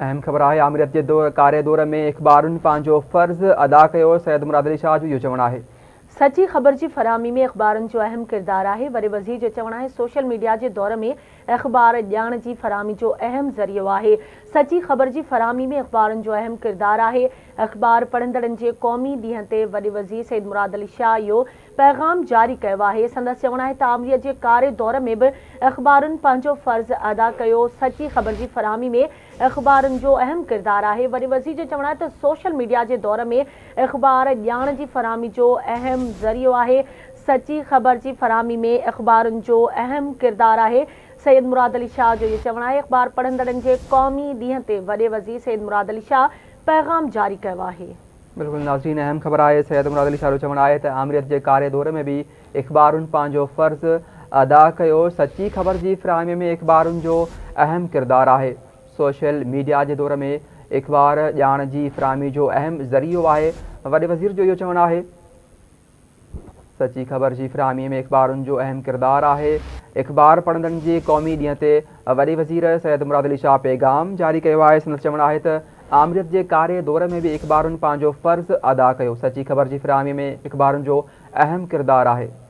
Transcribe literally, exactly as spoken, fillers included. अहम ख़बर आहे आमिर जे दौर कारे दौर में अखबारुनि पंहिंजो फ़र्ज़ अदा कयो। सैयद मुराद अली शाह जो इहो चवणु आहे। सची खबर की फरहमी में अखबारन जो अहम किरदार है। वरी वज़ीर जो चवण है सोशल मीडिया के दौर में अखबार जान की फरहमी जो अहम जरियो है। सची खबर की फरहमी में अखबारन जो अहम किरदार है। अखबार पढ़ंदड़न के कौमी दीहन से वरी वज़ीर सैयद मुराद अली शाह यो पैगाम जारी किया है। संदस चवण है आमिरियत के कारे दौर में भी अखबारन पंहिंजो फ़र्ज़ अदा किया। सची खबर की फरहमी में अखबारन जो अहम किरदार है। वरी वज़ीर जो चवण है तो सोशल मीडिया के दौर में अखबार जान की फरहमी जो अहम जरियो है। सची खबर की फरहमी में अखबारन जो अहम किरदार है। सैयद मुराद अली शाह जो ये चवण है। अखबार पढ़ंदड़न के कौमी दीहन से वरी वज़ीर सैयद मुराद अली शाह पैगाम जारी किया है। बिल्कुल नाज़रीन अहम खबर है। सैयद मुराद अली शाह जो चवण है आमिरियत के कारे दौर में भी अखबारुन पंहिंजो फ़र्ज़ अदा किया। सची खबर की फरहमी में अखबारुन जो अहम किरदार है। सोशल मीडिया के दौर में अखबार जान की फरहमी जो अहम जरियो है। वरी वज़ीर जो यो चवण है सची खबर की फरहमी में अखबारुन जो अहम किरदार है। अखबार पढ़ंदड़न के कौमी दीहन से वरी वज़ीर सैयद मुराद अली शाह पैगाम जारी किया है। संदसि चवण है तो आमिरियत के कारे दौर में भी अखबारुन पंहिंजो फ़र्ज़ अदा किया। सची खबर की फरहमी में अखबारुन जो अहम किरदार है।